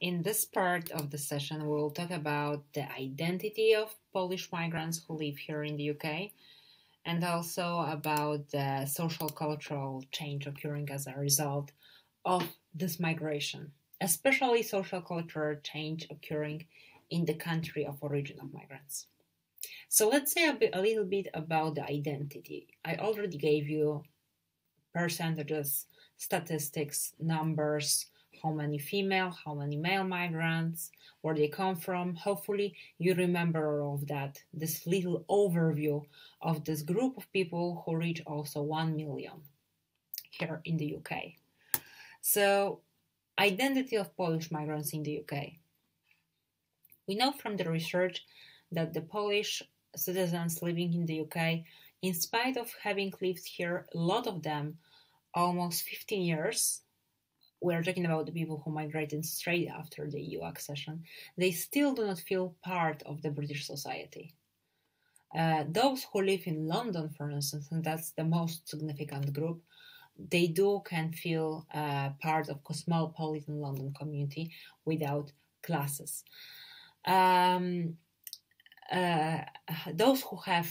In this part of the session, we'll talk about the identity of Polish migrants who live here in the UK, and also about the social cultural change occurring as a result of this migration, especially social cultural change occurring in the country of origin of migrants. So let's say a little bit about the identity. I already gave you percentages, statistics, numbers, how many female, how many male migrants, where they come from. Hopefully you remember all of that, this little overview of this group of people who reach also 1 million here in the UK. So, identity of Polish migrants in the UK. We know from the research that the Polish citizens living in the UK, in spite of having lived here, a lot of them, almost 15 years, we're talking about the people who migrated straight after the EU accession, they still do not feel part of the British society. Those who live in London, for instance, and that's the most significant group, they can feel part of cosmopolitan London community without classes. Those who have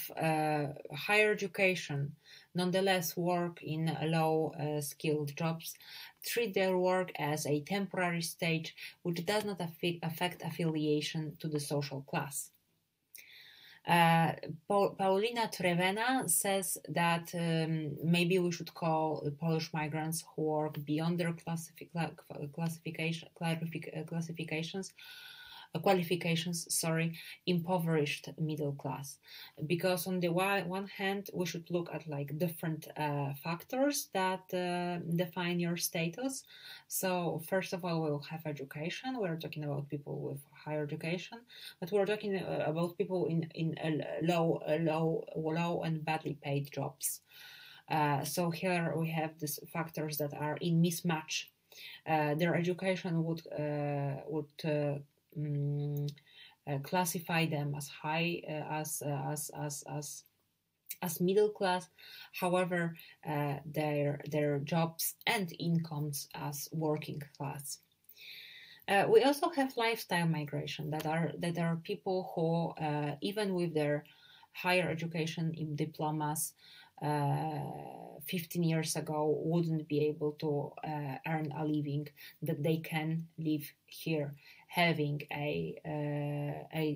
higher education, nonetheless work in low-skilled jobs, treat their work as a temporary stage, which does not affect affiliation to the social class. Paulina Trevena says that maybe we should call Polish migrants who work beyond their qualifications, impoverished middle class, because on the one hand we should look at like different factors that define your status. So first of all, we'll have education. We're talking about people with higher education, but we're talking about people in low and badly paid jobs. So here we have these factors that are in mismatch. Their education would classify them as high, as middle class. However, their jobs and incomes as working class. We also have lifestyle migration, that are people who, even with their higher education in diplomas, 15 years ago wouldn't be able to earn a living, that they can live here, having a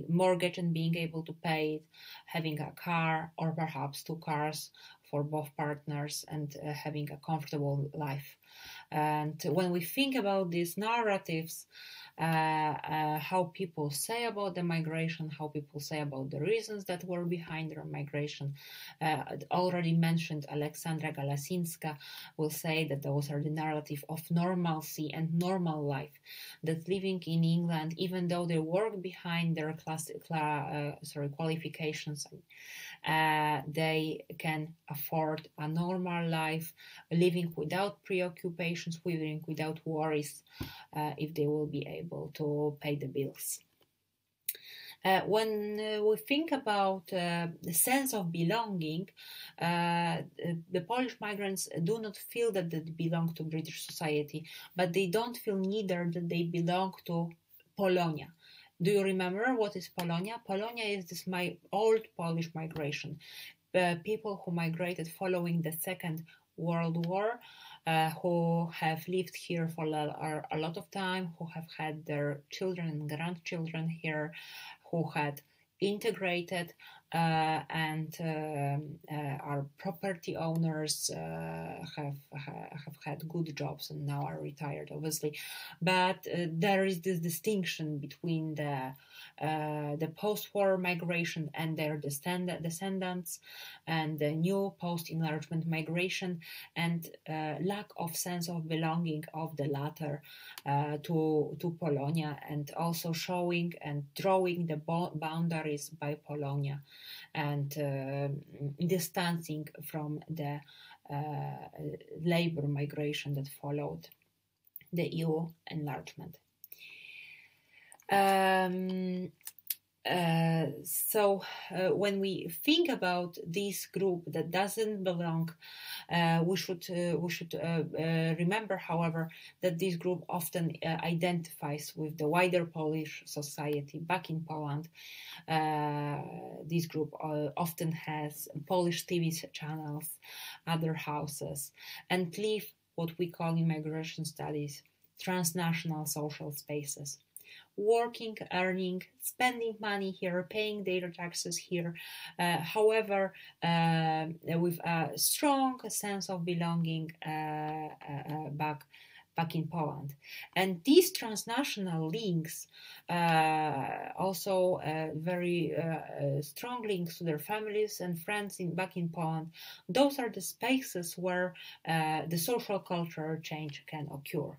mortgage and being able to pay it, having a car or perhaps two cars for both partners, and having a comfortable life. And when we think about these narratives, how people say about the migration, how people say about the reasons that were behind their migration. Already mentioned Alexandra Galasinska will say that those are the narrative of normalcy and normal life, that living in England, even though they work behind their qualifications, they can afford a normal life, living without preoccupations, living without worries, if they will be able to pay the bills. When we think about the sense of belonging, the Polish migrants do not feel that they belong to British society, but they don't feel neither that they belong to Polonia. Do you remember what is Polonia? Polonia is this my old Polish migration. People who migrated following the Second World War, who have lived here for a lot of time, who have had their children and grandchildren here, who had integrated and are property owners, have had good jobs and now are retired, obviously. But there is this distinction between the post-war migration and their descendants, and the new post-enlargement migration, and lack of sense of belonging of the latter to Polonia, and also showing and drawing the boundaries by Polonia, and distancing from the labor migration that followed the EU enlargement. So when we think about this group that doesn't belong, we should remember, however, that this group often identifies with the wider Polish society. Back in Poland, this group often has Polish TV channels, other houses, and live what we call in migration studies transnational social spaces. Working, earning, spending money here, paying their taxes here, however, with a strong sense of belonging back in Poland. And these transnational links, also very strong links to their families and friends back in Poland, those are the spaces where the social cultural change can occur.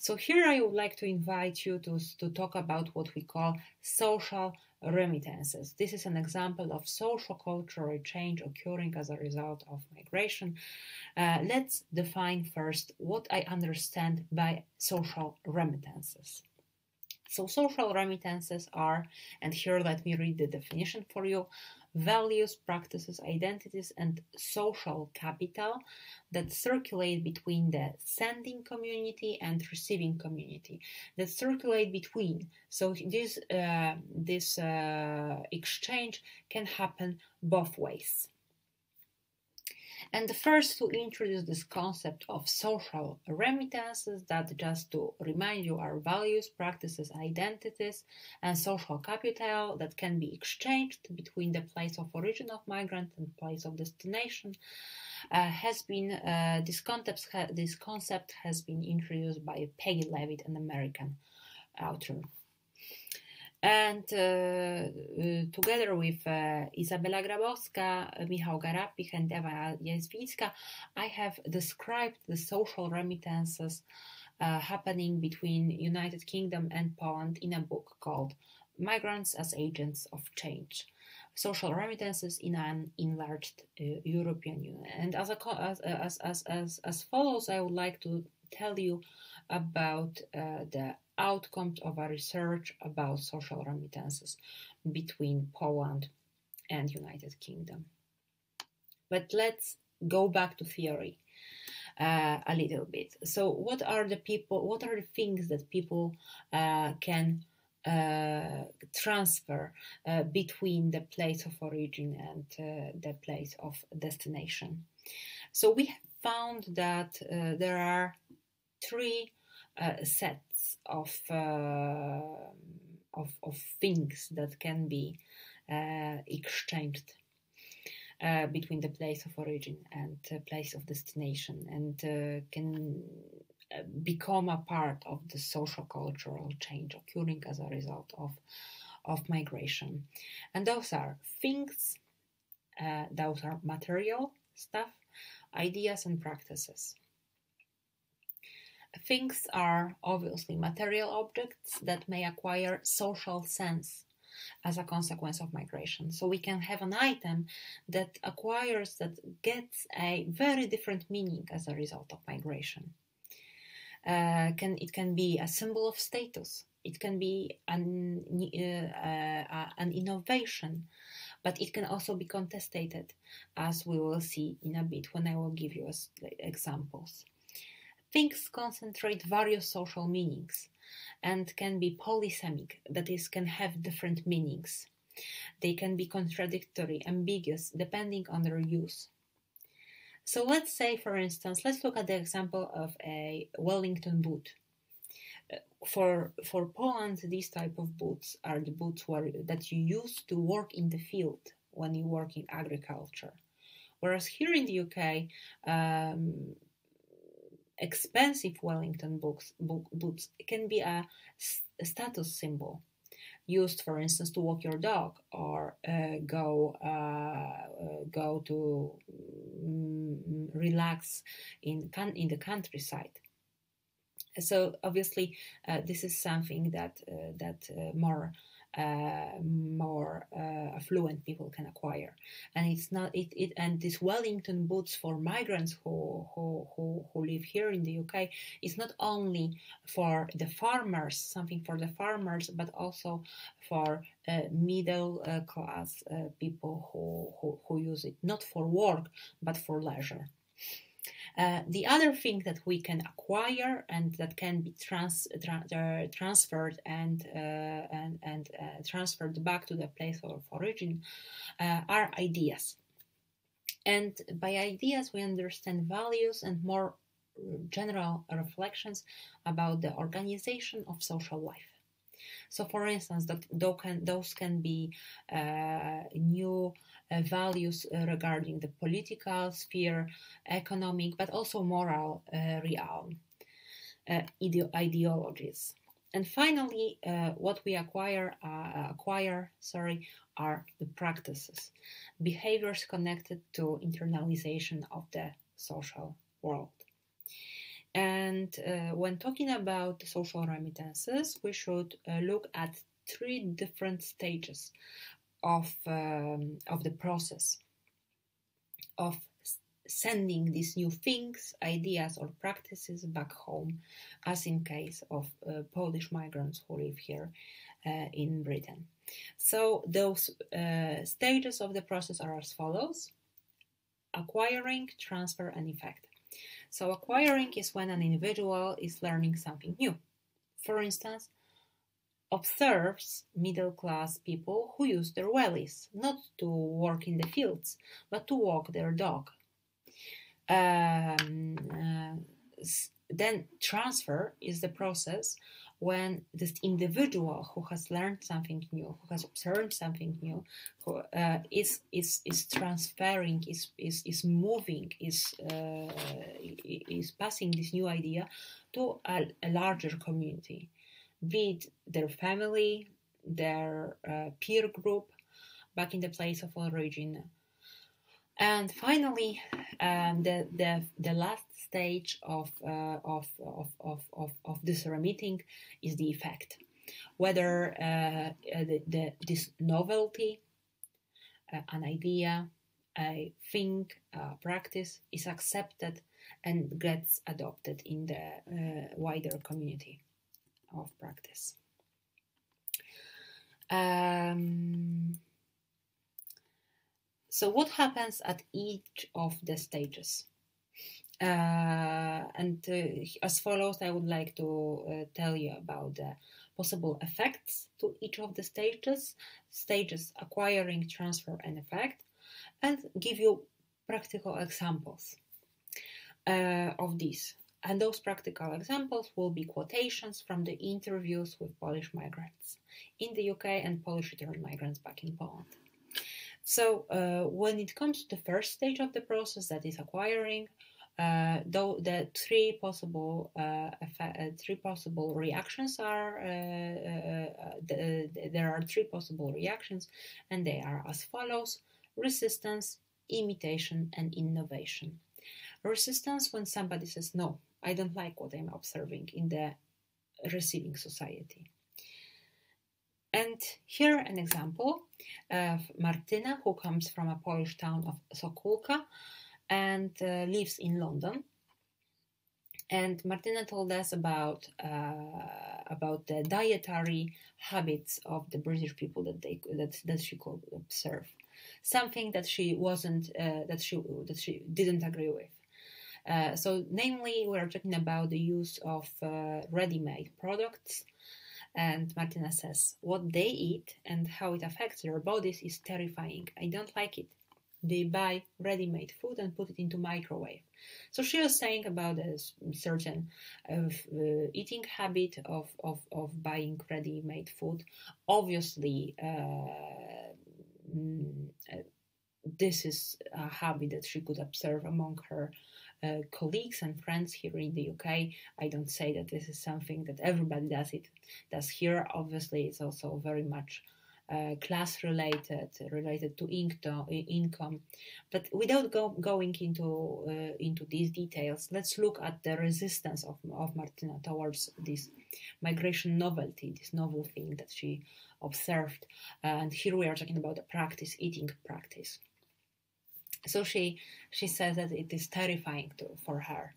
So here I would like to invite you to talk about what we call social remittances. This is an example of social cultural change occurring as a result of migration. Let's define first what I understand by social remittances. So social remittances are, and here let me read the definition for you, values, practices, identities, and social capital that circulate between the sending community and receiving community, that circulate between. So this exchange can happen both ways. And the first to introduce this concept of social remittances, that just to remind you are values, practices, identities, and social capital that can be exchanged between the place of origin of migrant and place of destination, this concept has been introduced by Peggy Levitt, an American author. And together with Izabela Grabowska, Michał Garapich, and Ewa Jeżwińska, I have described the social remittances happening between United Kingdom and Poland in a book called Migrants as Agents of Change. Social remittances in an enlarged European Union. And as follows, I would like to tell you about the outcomes of a research about social remittances between Poland and United Kingdom. But let's go back to theory a little bit. So what are the things that people can transfer between the place of origin and the place of destination? So we have found that there are three sets of things that can be exchanged between the place of origin and place of destination, and can become a part of the social cultural change occurring as a result of migration. And those are things, those are material stuff, ideas and practices. Things are obviously material objects that may acquire social sense as a consequence of migration. So we can have an item that acquires, that gets a very different meaning as a result of migration. It can be a symbol of status, it can be an innovation, but it can also be contested, as we will see in a bit when I will give you examples. Things concentrate various social meanings and can be polysemic, that is, can have different meanings. They can be contradictory, ambiguous, depending on their use. So let's say, for instance, let's look at the example of a Wellington boot. For Poland, these type of boots are the boots that you use to work in the field when you work in agriculture. Whereas here in the UK, expensive Wellington boots can be a status symbol, used, for instance, to walk your dog or go to relax in the countryside. So obviously, this is something that more more affluent people can acquire. And it's not it and this Wellington boots for migrants who live here in the UK is not only for the farmers, something for the farmers, but also for middle class people who use it not for work but for leisure. The other thing that we can acquire and that can be transferred and transferred back to the place of origin are ideas. And by ideas we understand values and more general reflections about the organization of social life. So, for instance, those can be new values regarding the political sphere, economic, but also moral realm, ideologies. And finally, what we acquire are the practices, behaviors connected to internalization of the social world. And when talking about social remittances, we should look at three different stages of the process of sending these new things, ideas or practices back home, as in case of Polish migrants who live here in Britain. So those stages of the process are as follows: acquiring, transfer and effect. So acquiring is when an individual is learning something new. For instance, observes middle-class people who use their wellies, not to work in the fields, but to walk their dog. Then transfer is the process when this individual who has learned something new, who has observed something new, who is transferring, is moving, is passing this new idea to a larger community, be it their family, their peer group, back in the place of origin. And finally, the last stage of this remitting is the effect. Whether this novelty, an idea, a thing, a practice is accepted and gets adopted in the wider community of practice. So what happens at each of the stages? As follows, I would like to tell you about the possible effects to each of the stages acquiring, transfer and effect, and give you practical examples of these. And those practical examples will be quotations from the interviews with Polish migrants in the UK and Polish return migrants back in Poland. So when it comes to the first stage of the process, that is acquiring, though the three possible reactions are there are three possible reactions, and they are as follows: resistance, imitation and innovation. Resistance, when somebody says, no, I don't like what I'm observing in the receiving society. And here an example of Martina, who comes from a Polish town of Sokolka and lives in London. And Martina told us about the dietary habits of the British people that she could observe, something that she wasn't that she didn't agree with. So namely, we are talking about the use of ready-made products, and Martina says, what they eat and how it affects their bodies is terrifying. I don't like it. They buy ready-made food and put it into microwave. So she was saying about a certain eating habit of buying ready-made food. Obviously, this is a habit that she could observe among her colleagues and friends here in the UK. I don't say that this is something that everybody does here. Obviously, it's also very much class related to income. But without going into these details, let's look at the resistance of Martina towards this migration novelty, this novel thing that she observed. And here we are talking about a practice, eating practice. So she says that it is terrifying for her,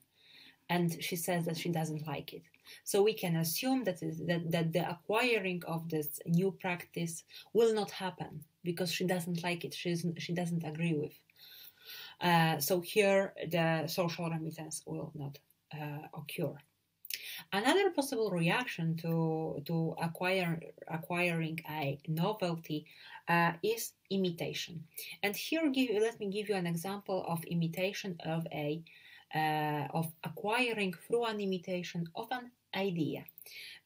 and she says that she doesn't like it. So we can assume that the acquiring of this new practice will not happen because she doesn't like it. She doesn't agree with. So here the social remittance will not occur. Another possible reaction to acquiring a novelty is imitation. And here, let me give you an example of imitation of acquiring through an imitation of an idea,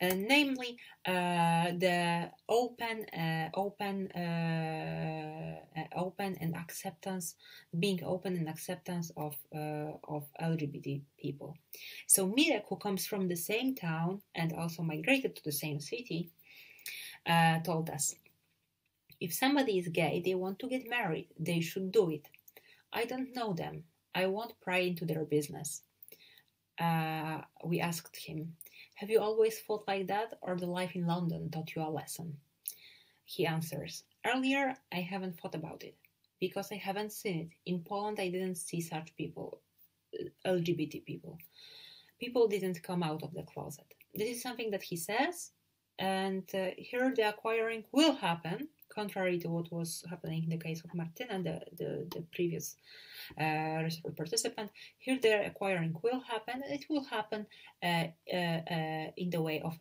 namely the being open and acceptance of LGBT people. So Mirek, who comes from the same town and also migrated to the same city, told us, if somebody is gay, they want to get married, they should do it. I don't know them. I won't pry into their business. We asked him, have you always thought like that, or the life in London taught you a lesson? He answers, earlier I haven't thought about it, because I haven't seen it. In Poland I didn't see such people, LGBT people. People didn't come out of the closet. This is something that he says, and here the acquiring will happen, contrary to what was happening in the case of Martina, the previous participant. Here the acquiring will happen, and it will happen in the way of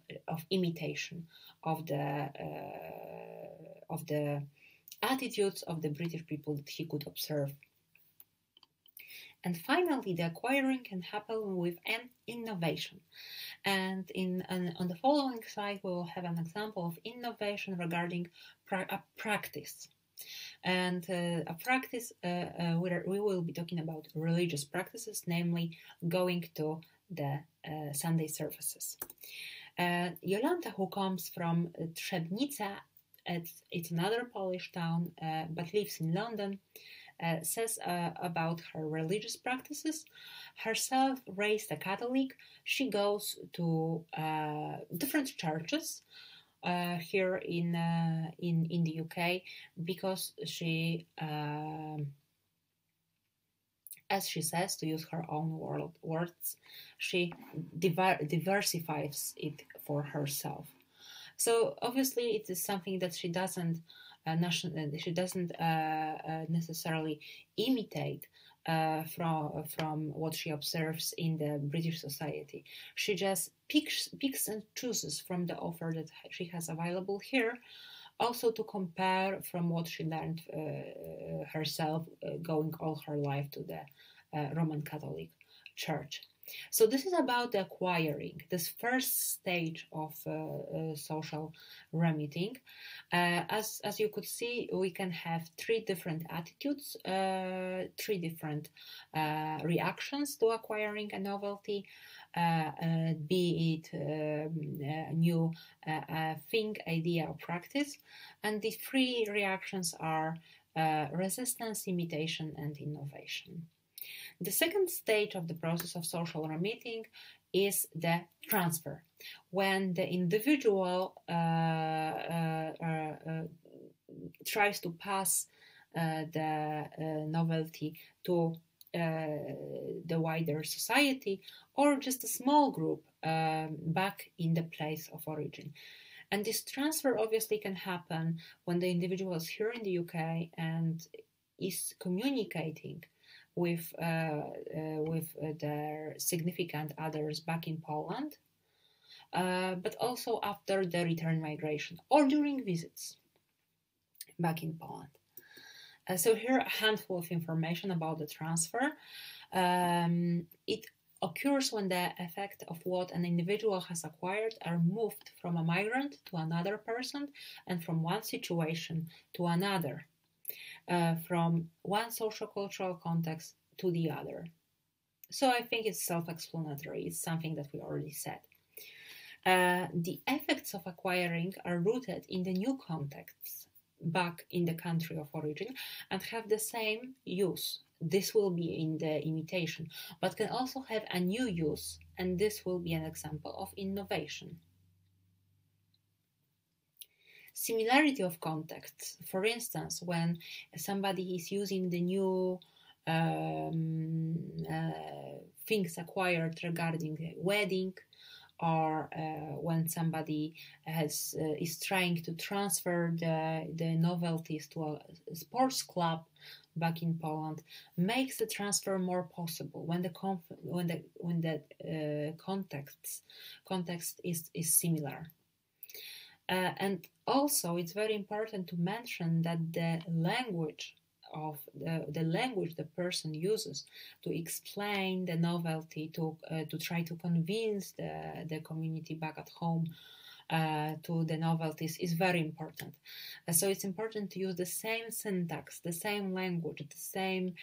imitation of the attitudes of the British people that he could observe. And finally, the acquiring can happen with an innovation. And on the following slide, we will have an example of innovation regarding a practice. And a practice where we will be talking about religious practices, namely going to the Sunday services. Jolanta, who comes from Trzebnica, it's another Polish town, but lives in London, says about her religious practices. Herself raised a Catholic, she goes to different churches here in the UK, because she, as she says, to use her own words, she diversifies it for herself. So obviously it is something that she doesn't necessarily imitate from what she observes in the British society. She just picks and chooses from the offer that she has available here, also to compare from what she learned herself, going all her life to the Roman Catholic Church. So this is about the acquiring, this first stage of social remitting. As you could see, we can have three different attitudes, three different reactions to acquiring a novelty, be it a new thing, idea, or practice. And the three reactions are resistance, imitation, and innovation. The second stage of the process of social remitting is the transfer, when the individual tries to pass the novelty to the wider society, or just a small group back in the place of origin. And this transfer obviously can happen when the individual is here in the UK and is communicating with their significant others back in Poland, but also after the return migration or during visits back in Poland. So here a handful of information about the transfer. It occurs when the effect of what an individual has acquired are moved from a migrant to another person, and from one situation to another. From one social-cultural context to the other. So I think it's self-explanatory. It's something that we already said. The effects of acquiring are rooted in the new contexts back in the country of origin and have the same use. This will be in the imitation, but can also have a new use, and this will be an example of innovation. Similarity of context. For instance, when somebody is using the new things acquired regarding a wedding, or when somebody is trying to transfer the novelties to a sports club back in Poland, makes the transfer more possible when the context is similar. And also, it's very important to mention that the language of the language the person uses to explain the novelty, to try to convince the community back at home to the novelties, is very important. So it's important to use the same syntax, the same language, the same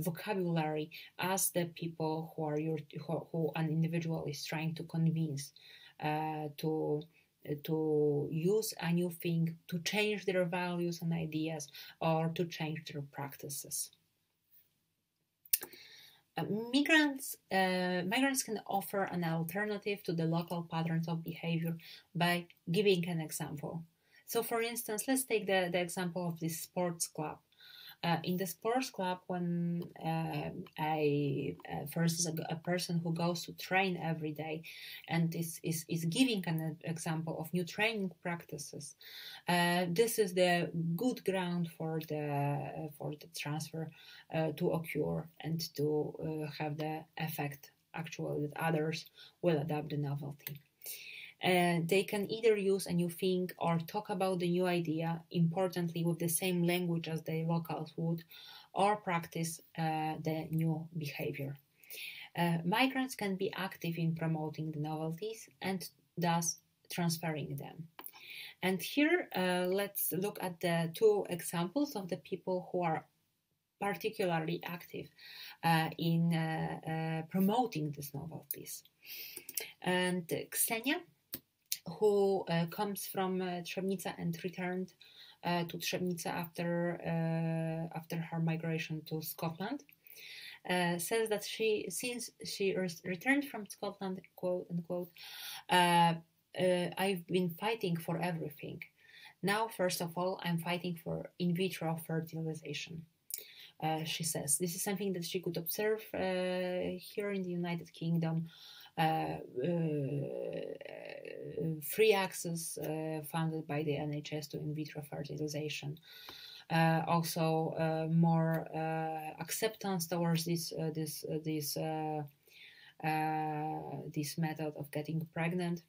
vocabulary as the people who an individual is trying to convince to use a new thing, to change their values and ideas, or to change their practices. Migrants can offer an alternative to the local patterns of behavior by giving an example. So, for instance, let's take the example of this sports club. In the sports club, when for instance, a person who goes to train every day and is giving an example of new training practices, this is the good ground for the transfer to occur and to have the effect actually that others will adapt the novelty. They can either use a new thing or talk about the new idea, importantly with the same language as the locals would, or practice the new behavior. Migrants can be active in promoting the novelties and thus transferring them. And here let's look at the two examples of the people who are particularly active in promoting these novelties. And Ksenia, who comes from Trzebnica and returned to Trzebnica after her migration to Scotland, says that since she returned from Scotland, quote unquote, "I've been fighting for everything. Now, first of all, I'm fighting for in vitro fertilization." She says this is something that she could observe here in the United Kingdom. Free access funded by the NHS to in vitro fertilization. Also, more acceptance towards this method of getting pregnant.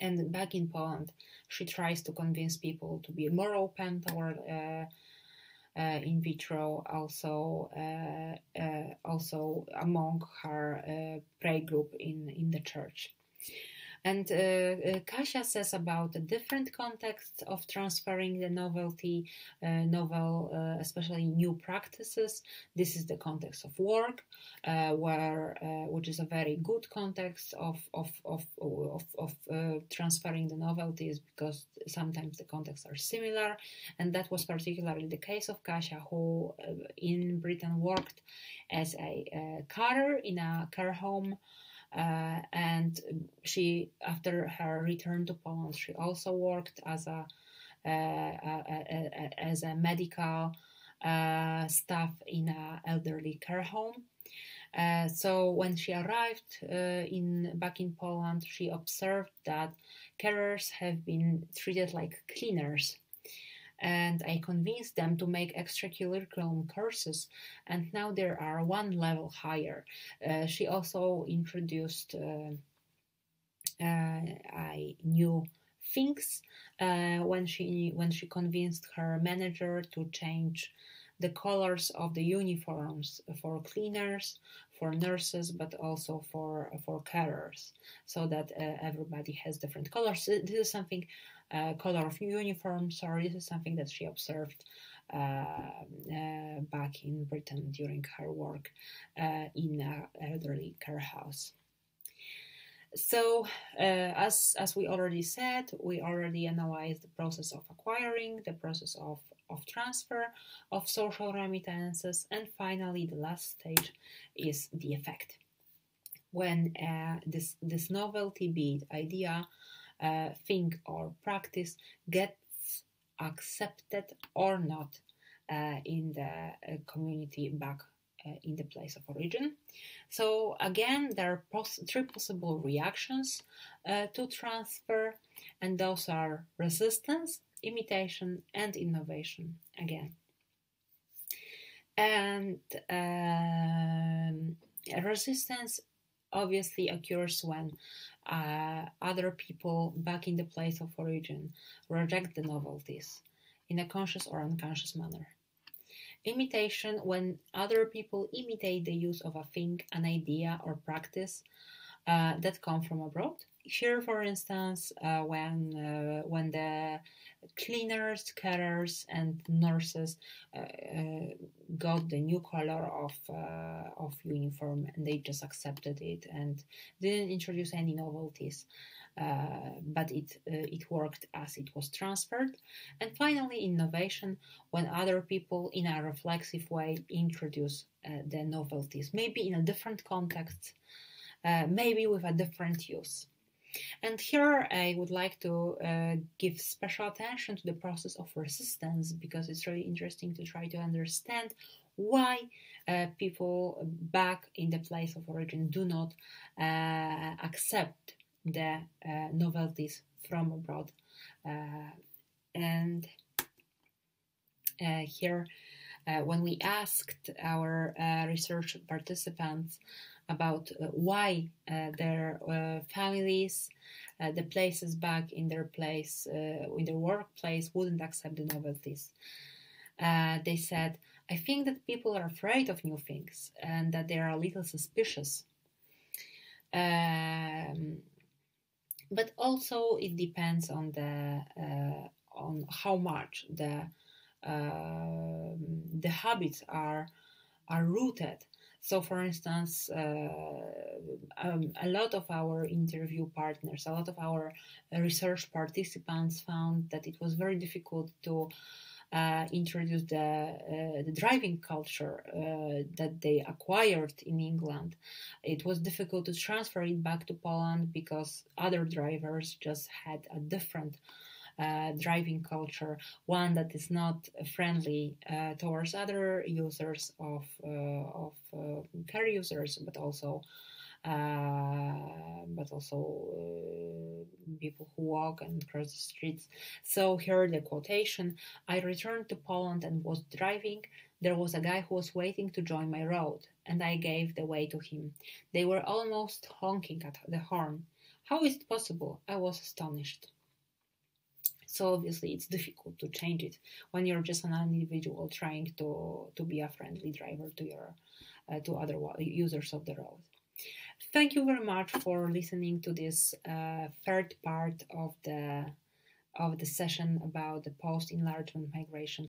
And back in Poland, she tries to convince people to be more open toward in vitro, also among her prayer group in the church. And Kasia says about the different contexts of transferring the novelty, especially new practices. This is the context of work, which is a very good context of transferring the novelties, because sometimes the contexts are similar, and that was particularly the case of Kasia, who in Britain worked as a carer in a care home. And she, after her return to Poland, she also worked as a medical staff in an elderly care home. So when she arrived back in Poland, she observed that carers have been treated like cleaners. And I convinced them to make extracurriculum courses, and now there are one level higher. She also introduced new things when she convinced her manager to change the colors of the uniforms for cleaners, for nurses, but also for carers, so that everybody has different colors. This is something. Color of uniform, sorry, this is something that she observed back in Britain during her work in an elderly care house. So as we already said, we already analyzed the process of acquiring, the process of transfer, of social remittances, and finally the last stage is the effect. When this novelty, be it idea, thing or practice, gets accepted or not in the community back in the place of origin. So again, there are three possible reactions to transfer, and those are resistance, imitation, and innovation again. And resistance obviously occurs when other people back in the place of origin reject the novelties in a conscious or unconscious manner. Imitation, when other people imitate the use of a thing, an idea, or practice that come from abroad. Here, for instance, when the cleaners, carers, and nurses got the new color of uniform, and they just accepted it and didn't introduce any novelties, but it worked as it was transferred. And finally, innovation, when other people in a reflexive way introduce the novelties, maybe in a different context, maybe with a different use. And here I would like to give special attention to the process of resistance, because it's really interesting to try to understand why people back in the place of origin do not accept the novelties from abroad. Here, when we asked our research participants about why their families, the places back in their place, in their workplace, wouldn't accept the novelties, they said, "I think that people are afraid of new things and that they are a little suspicious. But also it depends on the on how much the habits are rooted." So, for instance, a lot of our interview partners, a lot of our research participants found that it was very difficult to introduce the driving culture that they acquired in England. It was difficult to transfer it back to Poland because other drivers just had a different driving culture, one that is not friendly towards other users of car users, but also people who walk and cross the streets. So here the quotation: "I returned to Poland and was driving. There was a guy who was waiting to join my road, and I gave the way to him. They were almost honking at the horn. How is it possible? I was astonished." So obviously it's difficult to change it when you're just an individual trying to be a friendly driver to your to other users of the road. Thank you very much for listening to this third part of the session about the post-enlargement migration.